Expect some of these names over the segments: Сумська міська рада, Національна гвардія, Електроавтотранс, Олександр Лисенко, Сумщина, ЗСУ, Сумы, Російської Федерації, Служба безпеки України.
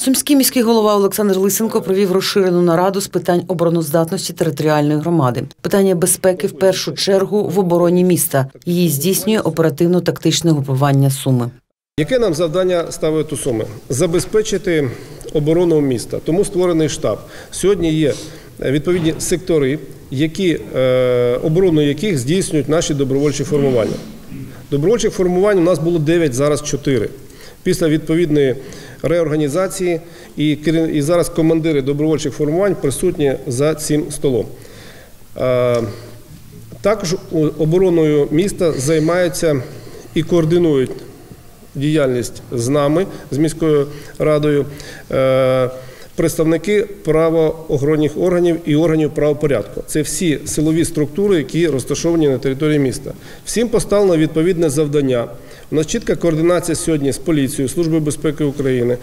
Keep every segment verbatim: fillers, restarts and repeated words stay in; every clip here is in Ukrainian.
Сумський міський голова Олександр Лисенко провів розширену нараду з питань обороноздатності територіальної громади. Питання безпеки в першу чергу в обороні міста. Її здійснює оперативно-тактичне групування Суми. Яке нам завдання ставить у Суми? Забезпечити оборону міста. Тому створений штаб. Сьогодні є відповідні сектори, які, оборону яких здійснюють наші добровольчі формування. Добровольчих формувань у нас було дев'ять, зараз чотири. Після відповідної реорганізації і зараз командири добровольчих формувань присутні за цим столом. Також обороною міста займаються і координують діяльність з нами, з міською радою, представники правоохоронних органів і органів правопорядку. Це всі силові структури, які розташовані на території міста. Всім поставлено відповідне завдання. У нас чітка координація сьогодні з поліцією, Службою безпеки України,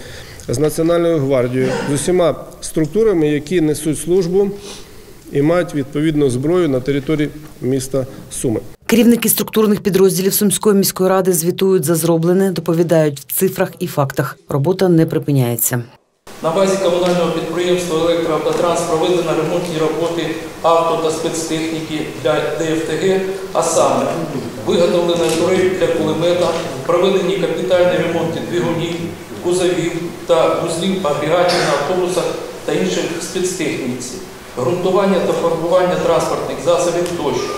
з Національною гвардією, з усіма структурами, які несуть службу і мають відповідну зброю на території міста Суми. Керівники структурних підрозділів Сумської міської ради звітують за зроблене, доповідають в цифрах і фактах. Робота не припиняється. На базі комунального підприємства «Електроавтотранс» проведено ремонтні роботи авто- та спецтехніки для Д Ф Т Г, а саме виготовлено турель для кулемета, проведені капітальні ремонти двигунів, кузовів та вузлів агрегатів на автобусах та інших спецтехніці, ґрунтування та фарбування транспортних засобів тощо.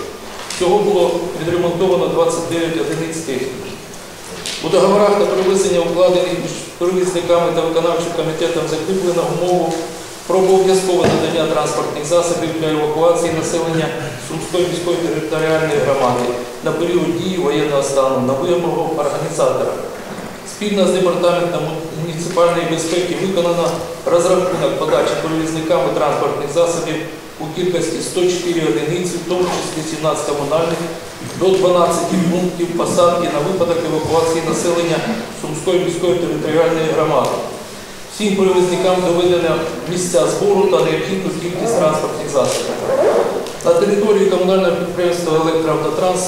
Всього було відремонтовано двадцять дев'ять одиниць техніки. У договорах та привезення укладених між перевізниками та виконавчим комітетом закріплено умову про обов'язкове надання транспортних засобів для евакуації населення Сумської міської територіальної громади на період дії воєнного стану на вимогу організатора. Спільно з департаментом муніципальної безпеки виконано розрахунок подачі перевізниками транспортних засобів у кількості сто чотири одиниці, в тому числі сімнадцять комунальних, до дванадцяти пунктів посадки на випадок евакуації населення Сумської міської територіальної громади. Всім перевізникам доведено місця збору та необхідну кількість транспортних засобів. На території комунального підприємства «Електроавтотранс»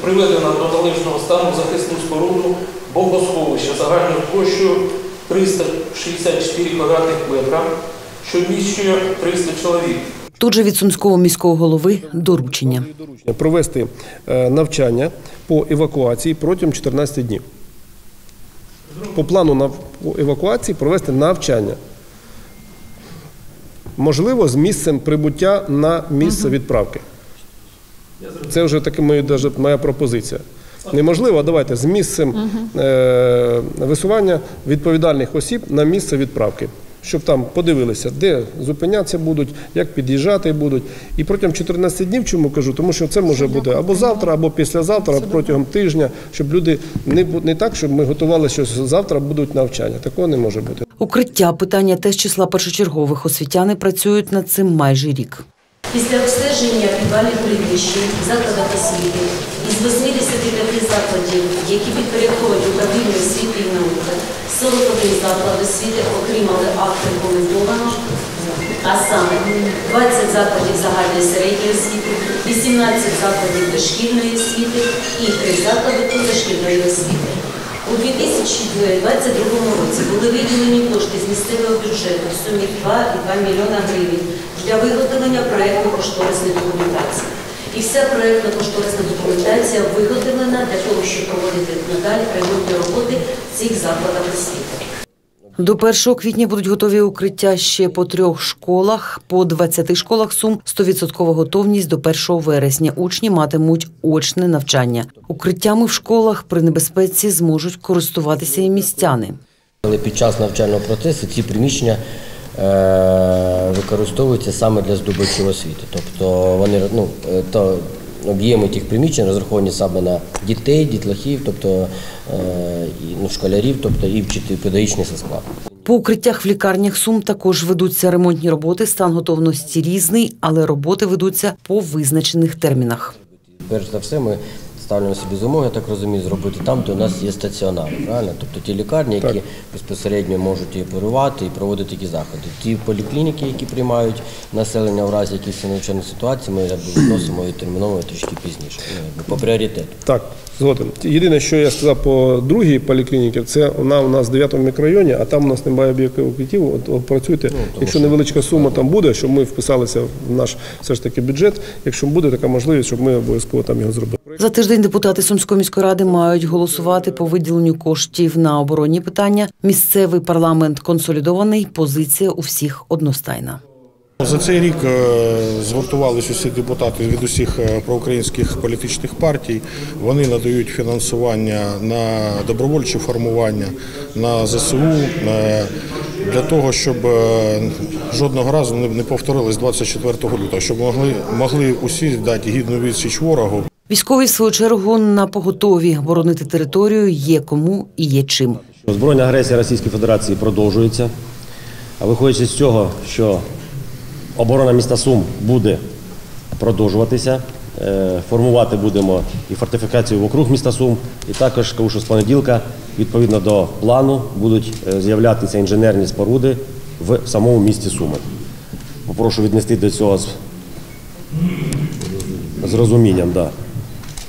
приведено до належного стану захисну споруду бомбосховища загальною площею триста шістдесят чотири квадратних метра, що вміщує триста чоловік. Тут же від сумського міського голови доручення. Провести навчання по евакуації протягом чотирнадцяти днів. По плану евакуації провести навчання. Можливо, з місцем прибуття на місце відправки. Це вже така моя пропозиція. Неможливо, а давайте з місцем висування відповідальних осіб на місце відправки. Щоб там подивилися, де зупинятися будуть, як під'їжджати будуть. І протягом чотирнадцяти днів, чому кажу, тому що це може бути або завтра, або післязавтра, або протягом тижня, щоб люди не, не так, щоб ми готували, що завтра будуть навчання. Такого не може бути. Укриття – питання теж числа першочергових. Освітяни працюють над цим майже рік. Після обстеження підвалів приміщень, закладів освіти, із вісімдесяти п'яти закладів, які підпорядковують управлінню освіти і науки, сорок один заклад освіти отримали акти рекомендовано, а саме двадцять закладів загальної середньої освіти, вісімнадцять закладів дошкільної освіти і три заклади позашкільної освіти. У дві тисячі двадцять другому році були виділені кошти з місцевого бюджету в сумі два цілих дві десятих мільйона гривень для виготовлення проєктно-кошторисної документації. І вся проєктно-кошторисна документація виготовлена для того, щоб проводити надалі ремонтні роботи в цих закладах освіти. До першого квітня будуть готові укриття ще по трьох школах. По двадцяти школах Сум сто відсоткова готовність до першого вересня. Учні матимуть очне навчання. Укриттями в школах при небезпеці зможуть користуватися і містяни. Під час навчального процесу ці приміщення використовуються саме для здобувачів освіти. Тобто вони, ну, то об'єми тих приміщень розраховані саме на дітей, дітлахів, тобто, ну, школярів, тобто і вчити педагогічний склад. По укриттях в лікарнях Сум також ведуться ремонтні роботи, стан готовності різний, але роботи ведуться по визначених термінах. Перш за все, ми ставлюємо собі зумоги, я так розумію, зробити там, де у нас є стаціонари, правильно? Тобто ті лікарні, які так безпосередньо можуть і оперувати, і проводити такі заходи. Ті поліклініки, які приймають населення в разі якихось надзвичайних ситуацій, ми відносимо і терміново трішки пізніше, по пріоритету. Так, Згоден. Єдине, що я сказав по другій поліклініці, це вона у нас в дев'ятому мікрорайоні, а там у нас немає об'єктів, от працюйте. Ну, якщо невеличка сума там буде, щоб ми вписалися в наш все ж таки бюджет, якщо буде така можливість, щоб ми обов'язково там його зробили. За тиждень депутати Сумської міської ради мають голосувати по виділенню коштів на оборонні питання. Місцевий парламент консолідований, позиція у всіх одностайна. За цей рік згуртувалися усі депутати від усіх проукраїнських політичних партій. Вони надають фінансування на добровольчі формування, на ЗСУ, для того, щоб жодного разу не повторилось двадцять четвертого лютого, щоб могли, могли усі дати гідну відсіч ворогу. Військові, в свою чергу, на поготові. Боронити територію є кому і є чим. Збройна агресія Російської Федерації продовжується. А виходячи з цього, що оборона міста Сум буде продовжуватися, формувати будемо і фортифікацію вокруг міста Сум, і також, кажу, що з понеділка, відповідно до плану, будуть з'являтися інженерні споруди в самому місті Суми. Попрошу віднести до цього з, з розумінням. Да.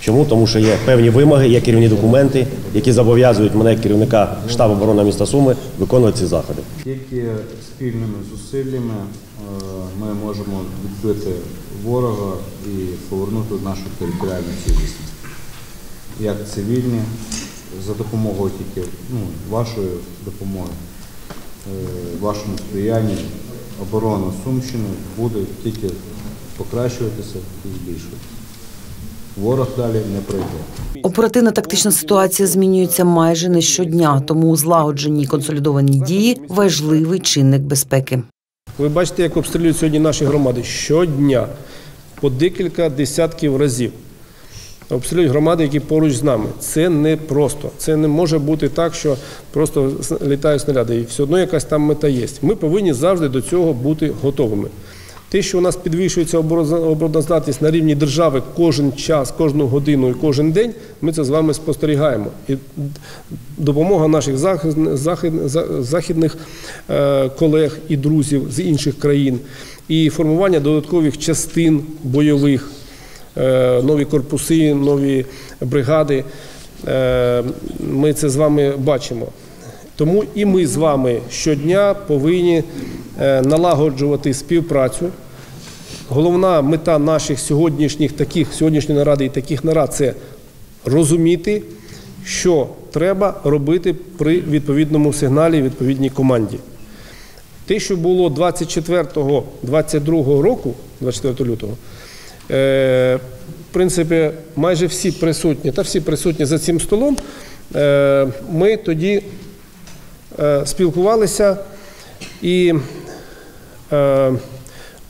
Чому? Тому що є певні вимоги, є керівні документи, які зобов'язують мене, керівника штабу оборони міста Суми, виконувати ці заходи. Тільки спільними зусиллями ми можемо відбити ворога і повернути нашу територіальну цілісність. Як цивільні, за допомогою тільки ну, вашої допомоги, вашому сприянні оборона Сумщини буде тільки покращуватися і збільшуватися. Ворог далі не пройде. Оперативно-тактична ситуація змінюється майже не щодня, тому злагоджені і консолідовані дії – важливий чинник безпеки. Ви бачите, як обстрілюють сьогодні наші громади. Щодня, по декілька десятків разів. Обстрілюють громади, які поруч з нами. Це не просто. Це не може бути так, що просто літають снаряди, і все одно якась там мета є. Ми повинні завжди до цього бути готовими. Те, що у нас підвищується обороноздатність на рівні держави кожен час, кожну годину і кожен день, ми це з вами спостерігаємо. І допомога наших західних колег і друзів з інших країн, і формування додаткових частин бойових, нові корпуси, нові бригади, ми це з вами бачимо. Тому і ми з вами щодня повинні налагоджувати співпрацю. Головна мета наших сьогоднішніх таких, сьогоднішньої наради і таких нарад – це розуміти, що треба робити при відповідному сигналі, відповідній команді. Те, що було двадцять четвертого, двадцять другого року, двадцять четвертого лютого, в принципі, майже всі присутні, та всі присутні за цим столом, ми тоді спілкувалися і,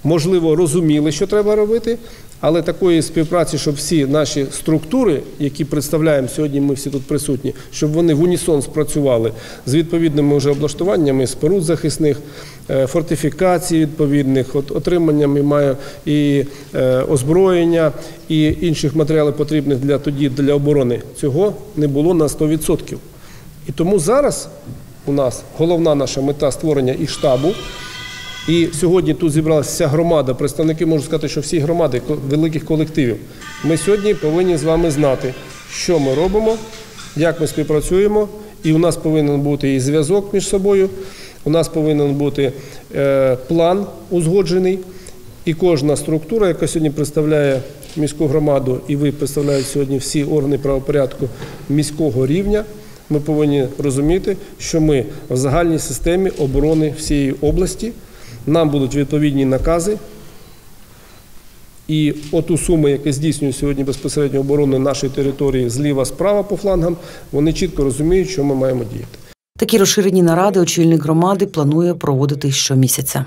можливо, розуміли, що треба робити, але такої співпраці, щоб всі наші структури, які представляємо сьогодні, ми всі тут присутні, щоб вони в унісон спрацювали з відповідними вже облаштуваннями споруд захисних, фортифікацій відповідних, отриманням і озброєння, і інших матеріалів потрібних для тоді для оборони. Цього не було на сто відсотків. І тому зараз у нас головна наша мета – створення і штабу. І сьогодні тут зібралася вся громада, представники, можу сказати, що всі громади, великих колективів. Ми сьогодні повинні з вами знати, що ми робимо, як ми співпрацюємо, і у нас повинен бути і зв'язок між собою, у нас повинен бути е, план узгоджений, і кожна структура, яка сьогодні представляє міську громаду, і ви представляєте сьогодні всі органи правопорядку міського рівня, ми повинні розуміти, що ми в загальній системі оборони всієї області, нам будуть відповідні накази. І оту суму, яка здійснює сьогодні безпосередньо оборони нашої території зліва-справа по флангам, вони чітко розуміють, що ми маємо діяти. Такі розширені наради очільник громади планує проводити щомісяця.